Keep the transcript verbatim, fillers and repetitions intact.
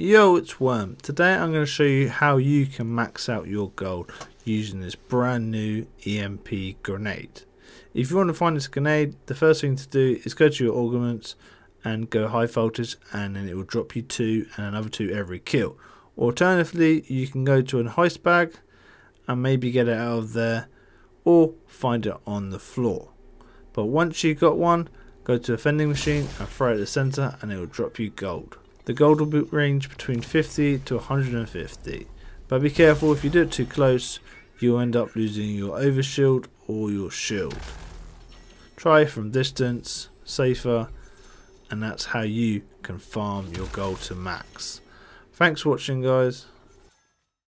Yo, it's Worm. Today I'm going to show you how you can max out your gold using this brand new E M P grenade. If you want to find this grenade, the first thing to do is go to your augments and go high voltage, and then it will drop you two and another two every kill. Alternatively, you can go to a heist bag and maybe get it out of there or find it on the floor. But once you've got one, go to a vending machine and throw it at the center and it will drop you gold. The gold will range between fifty to one hundred fifty, but be careful, if you do it too close you'll end up losing your overshield or your shield. Try from distance, safer, and that's how you can farm your gold to max. Thanks for watching, guys.